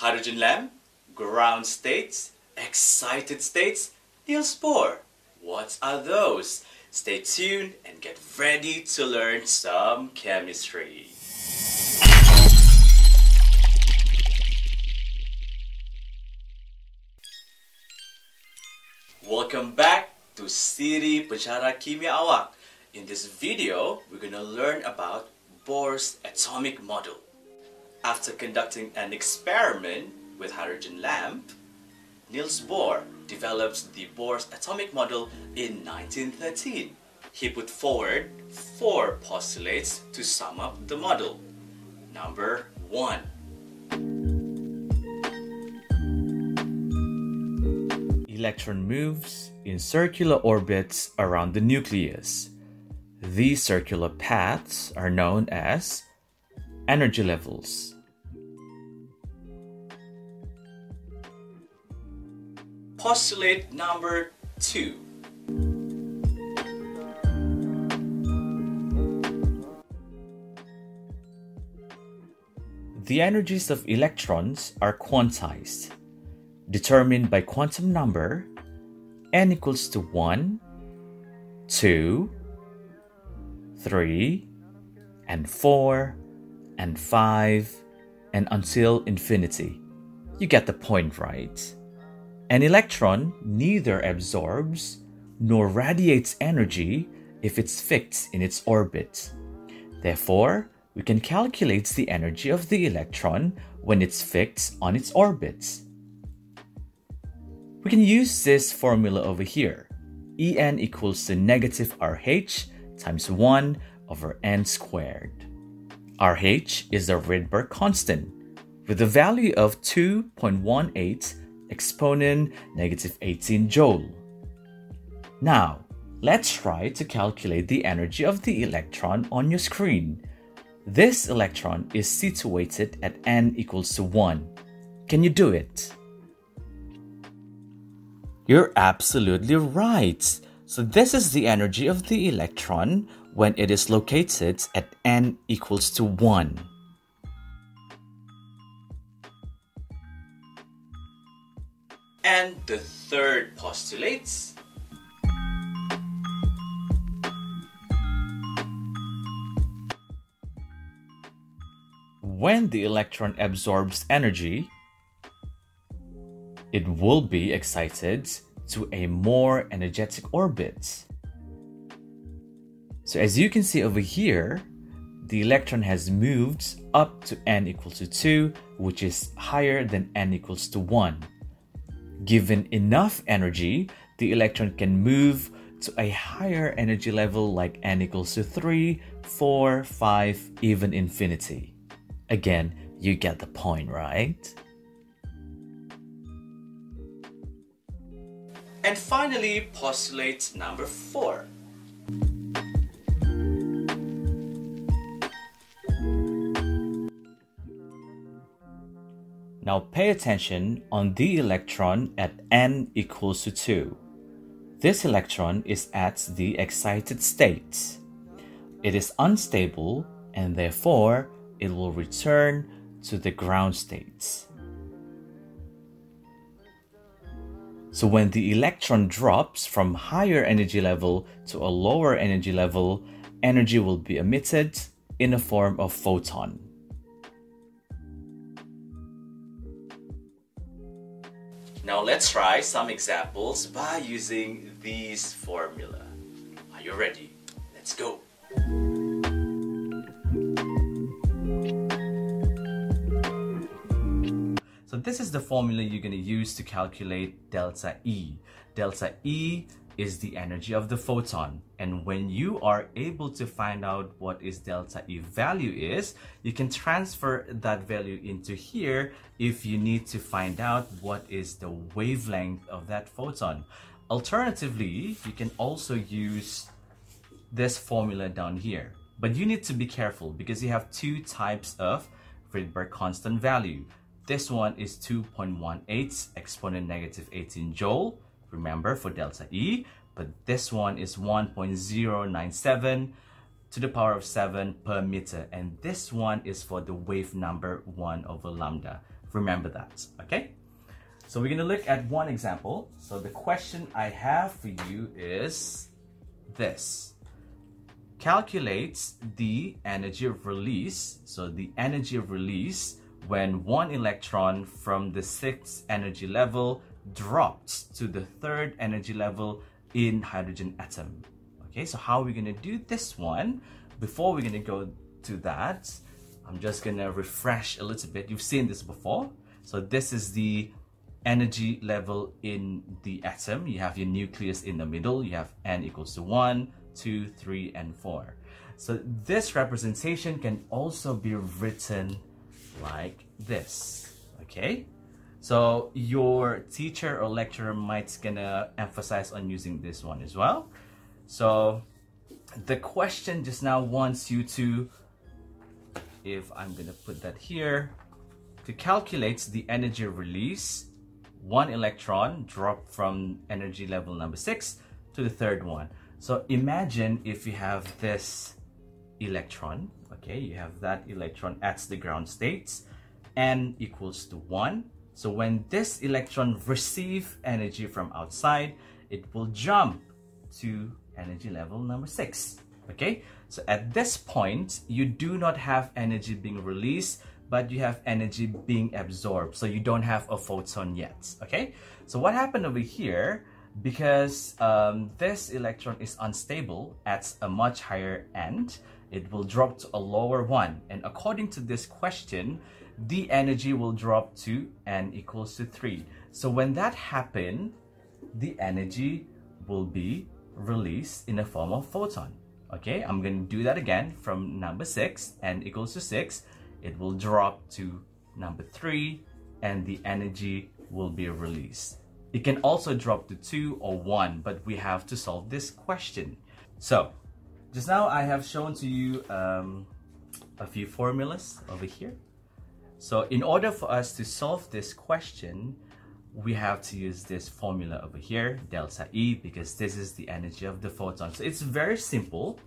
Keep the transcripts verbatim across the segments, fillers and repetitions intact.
hydrogen lamp, ground states, excited states, Niels Bohr. What are those? Stay tuned and get ready to learn some chemistry. Welcome back to Siri Pensyarah Kimia Awak. In this video, we're going to learn about Bohr's atomic model. After conducting an experiment with hydrogen lamp, Niels Bohr develops the Bohr's atomic model in nineteen thirteen. He put forward four postulates to sum up the model. Number one. Electron moves in circular orbits around the nucleus. These circular paths are known as energy levels. Postulate number two. The energies of electrons are quantized, determined by quantum number n equals to one, two, three, and four, and five, and until infinity. You get the point, right? An electron neither absorbs nor radiates energy if it's fixed in its orbit. Therefore, we can calculate the energy of the electron when it's fixed on its orbit. We can use this formula over here. En equals to negative Rh times one over n squared. Rh is the Rydberg constant with a value of two point one eight exponent negative eighteen joule. Now, let's try to calculate the energy of the electron on your screen. This electron is situated at n equals to one. Can you do it? You're absolutely right. So this is the energy of the electron when it is located at n equals to one. And the third postulate. When the electron absorbs energy, it will be excited to a more energetic orbit. So as you can see over here, the electron has moved up to n equals to two, which is higher than n equals to one. Given enough energy, the electron can move to a higher energy level like n equals to three, four, five, even infinity. Again, you get the point, right? And finally, postulate number four. Now pay attention on the electron at n equals to two. This electron is at the excited state. It is unstable and therefore it will return to the ground state. So when the electron drops from higher energy level to a lower energy level, energy will be emitted in the form of photon. Now let's try some examples by using these formula. Are you ready? Let's go! So this is the formula you're going to use to calculate delta E. Delta E is the energy of the photon, and when you are able to find out what is delta E value is, you can transfer that value into here if you need to find out what is the wavelength of that photon. Alternatively, you can also use this formula down here, but you need to be careful because you have two types of Rydberg constant value. This one is two point one eight exponent negative eighteen joule, remember, for delta E, but this one is one point zero nine seven to the power of seven per meter, and this one is for the wave number one over lambda. Remember that, okay? So we're going to look at one example. So the question I have for you is this. Calculate the energy of release, so the energy of release when one electron from the sixth energy level drops to the third energy level in hydrogen atom. Okay, so how are we going to do this one? Before we're going to go to that, I'm just going to refresh a little bit. You've seen this before. So this is the energy level in the atom. You have your nucleus in the middle. You have n equals to one, two, three, and four. So this representation can also be written like this, okay? So your teacher or lecturer might gonna emphasize on using this one as well. So the question just now wants you to, if I'm gonna put that here, to calculate the energy release, one electron dropped from energy level number six to the third one. So imagine if you have this electron, okay, you have that electron at the ground state, n equals to one. So when this electron receives energy from outside, it will jump to energy level number six, okay? So at this point, you do not have energy being released, but you have energy being absorbed. So you don't have a photon yet, okay? So what happened over here, because um, this electron is unstable at a much higher end, it will drop to a lower one. And according to this question, the energy will drop to n equals to three. So when that happens, the energy will be released in the form of photon. Okay, I'm going to do that again from number six, n equals to six. It will drop to number three and the energy will be released. It can also drop to two or one, but we have to solve this question. So just now I have shown to you um, a few formulas over here. So in order for us to solve this question, we have to use this formula over here, delta E, because this is the energy of the photon. So it's very simple.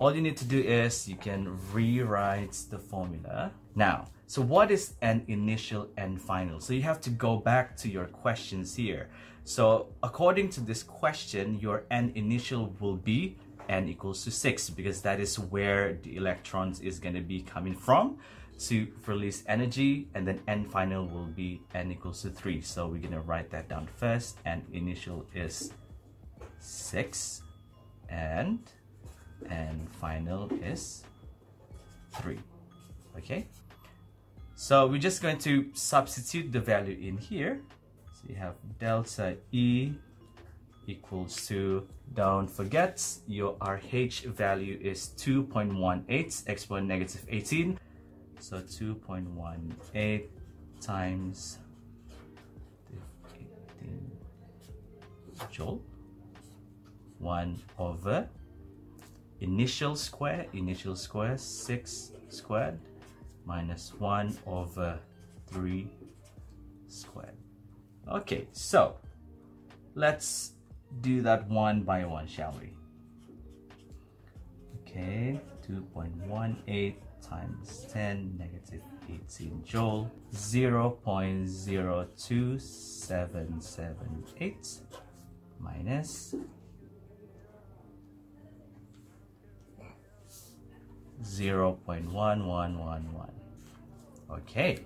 All you need to do is you can rewrite the formula. Now, so what is an initial and final? So you have to go back to your questions here. So according to this question, your n initial will be n equals to six, because that is where the electrons is going to be coming from to release energy, and then n final will be n equals to three. So we're going to write that down first. N initial is six and n final is three. Okay, so we're just going to substitute the value in here. So you have delta E equals to, don't forget your R H value is two point one eight exponent negative eighteen. So two point one eight times eighteen joule, one over initial square, initial square, six squared minus one over three squared. Okay, so let's do that one by one, shall we? Okay, two point one eight times ten negative eighteen joule, zero point zero two seven seven eight minus zero point one one one one. Okay,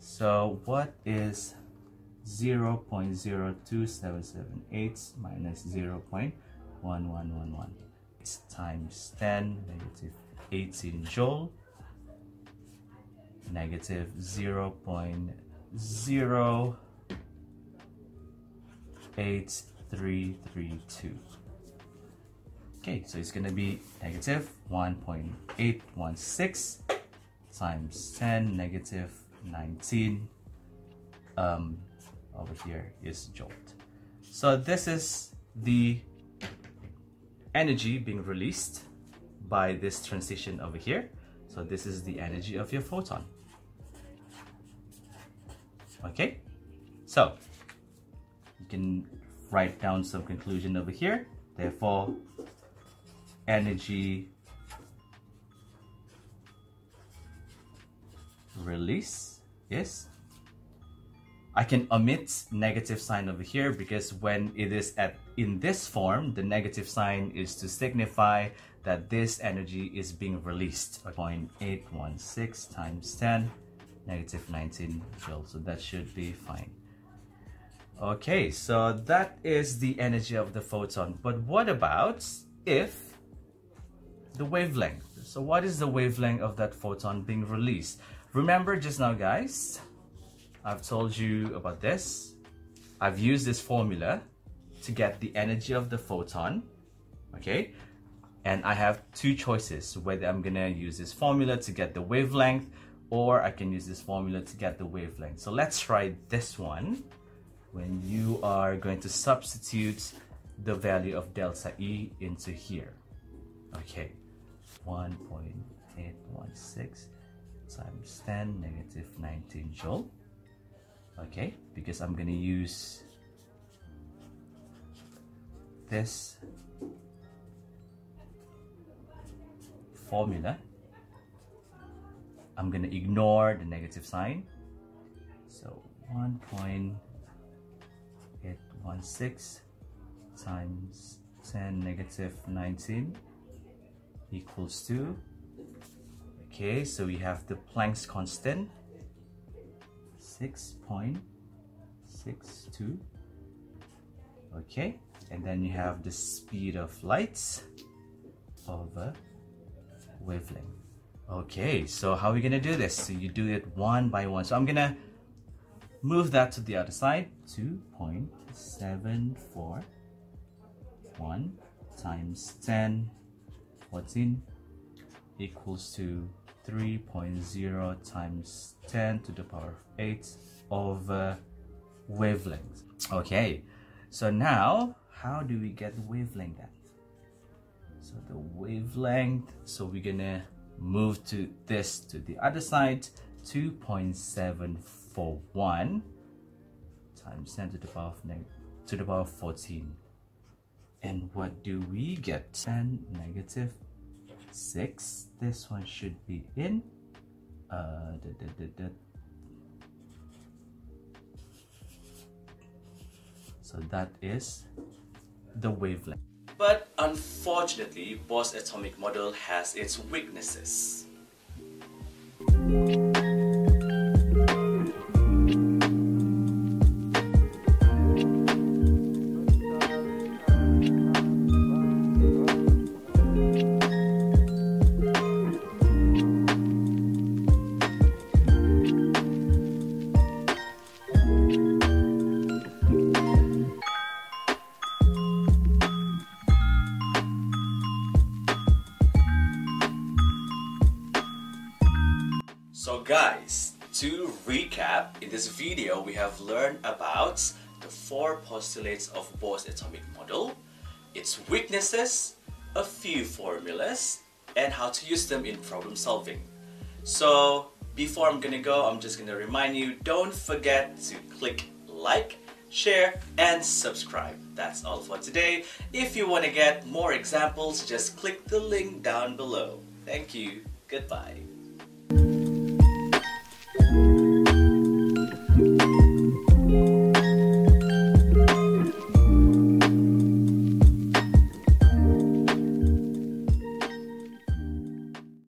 so what is zero point zero two seven seven eight minus zero point one one one one? It's times ten negative eighteen joule, negative zero point zero eight three three two. Okay, so it's going to be negative one point eight one six times ten negative nineteen um, over here is joule. So this is the energy being released by this transition over here. So this is the energy of your photon. Okay, so you can write down some conclusion over here. Therefore, energy release. Yes. I can omit negative sign over here because when it is at in this form, the negative sign is to signify that this energy is being released. zero point eight one six times ten, negative nineteen joules. So that should be fine. Okay, so that is the energy of the photon. But what about if the wavelength? So what is the wavelength of that photon being released? Remember just now, guys, I've told you about this. I've used this formula to get the energy of the photon, okay? And I have two choices, whether I'm gonna use this formula to get the wavelength or I can use this formula to get the wavelength. So let's try this one. When you are going to substitute the value of delta E into here. Okay, one point eight one six times ten, negative nineteen joule. Okay, because I'm gonna use this formula. I'm gonna ignore the negative sign. So one point eight one six times ten, negative nineteen equals two. Okay, so we have the Planck's constant. six point six two. Okay, and then you have the speed of light over wavelength. Okay, so how are we gonna do this? So you do it one by one. So I'm gonna move that to the other side. two point seven four one times ten, fourteen equals to three point zero times ten to the power of eight over wavelength. Okay, so now how do we get wavelength at? So the wavelength, so we're gonna move to this to the other side. Two point seven four one times ten to the power of to the power of fourteen, and what do we get? ten, negative six. This one should be in uh da, da, da, da. So that is the wavelength. But unfortunately, Bohr's atomic model has its weaknesses. So guys, to recap, in this video we have learned about the four postulates of Bohr's atomic model, its weaknesses, a few formulas, and how to use them in problem solving. So before I'm gonna go, I'm just gonna remind you, don't forget to click like, share, and subscribe. That's all for today. If you want to get more examples, just click the link down below. Thank you, goodbye. Thank you.